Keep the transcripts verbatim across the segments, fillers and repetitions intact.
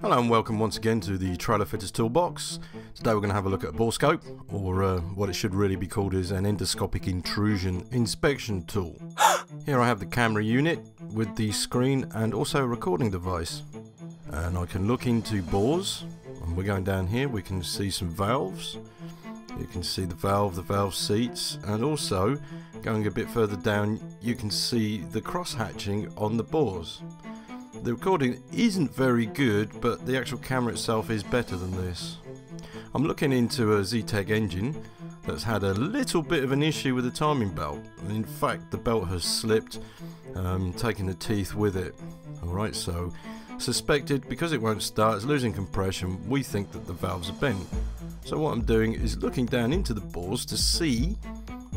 Hello and welcome once again to the Trailerfitter's Toolbox. Today we're going to have a look at a bore scope, or uh, what it should really be called is an endoscopic intrusion inspection tool. Here I have the camera unit with the screen and also a recording device. And I can look into bores, and we're going down here, we can see some valves. You can see the valve, the valve seats, and also going a bit further down you can see the cross hatching on the bores. The recording isn't very good, but the actual camera itself is better than this. I'm looking into a Zetec engine that's had a little bit of an issue with the timing belt. In fact, the belt has slipped, um, taking the teeth with it. Alright, so suspected, because it won't start, it's losing compression, we think that the valves are bent. So what I'm doing is looking down into the bores to see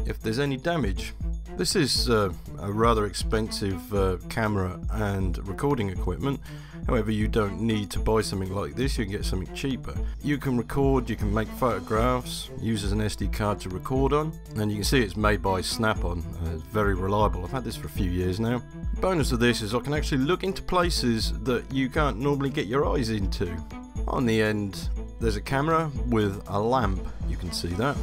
if there's any damage. This is uh, a rather expensive uh, camera and recording equipment. However, you don't need to buy something like this, you can get something cheaper. You can record, you can make photographs, use as an S D card to record on, and you can see it's made by Snap-on. Uh, it's very reliable. I've had this for a few years now. The bonus of this is I can actually look into places that you can't normally get your eyes into. On the end, there's a camera with a lamp, you can see that.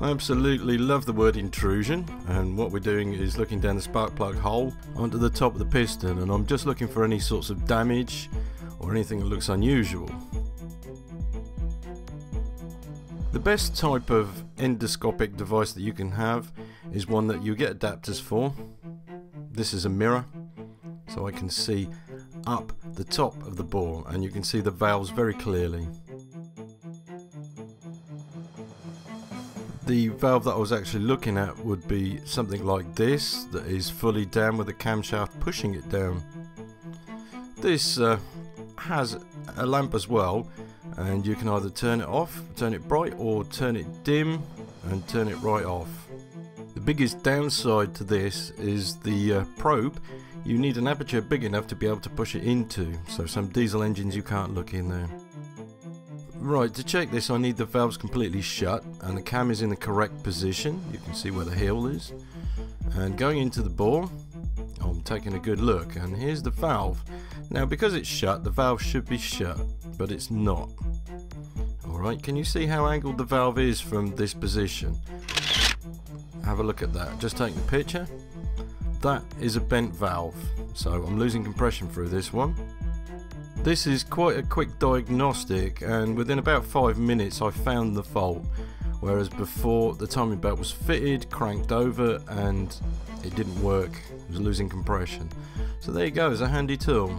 I absolutely love the word intrusion, and what we're doing is looking down the spark plug hole onto the top of the piston, and I'm just looking for any sorts of damage or anything that looks unusual. The best type of endoscopic device that you can have is one that you get adapters for. This is a mirror, so I can see up the top of the bore, and you can see the valves very clearly. The valve that I was actually looking at would be something like this, that is fully down with the camshaft pushing it down. This uh, has a lamp as well, and you can either turn it off, turn it bright, or turn it dim and turn it right off. The biggest downside to this is the uh, probe. You need an aperture big enough to be able to push it into, so some diesel engines you can't look in there. Right, to check this I need the valves completely shut and the cam is in the correct position. You can see where the heel is. And going into the bore, I'm taking a good look, and here's the valve. Now because it's shut, the valve should be shut, but it's not. Alright, can you see how angled the valve is from this position? Have a look at that, just taking the picture. That is a bent valve, so I'm losing compression through this one. This is quite a quick diagnostic, and within about five minutes I found the fault, whereas before the timing belt was fitted, cranked over, and it didn't work. It was losing compression. So there you go, it's a handy tool.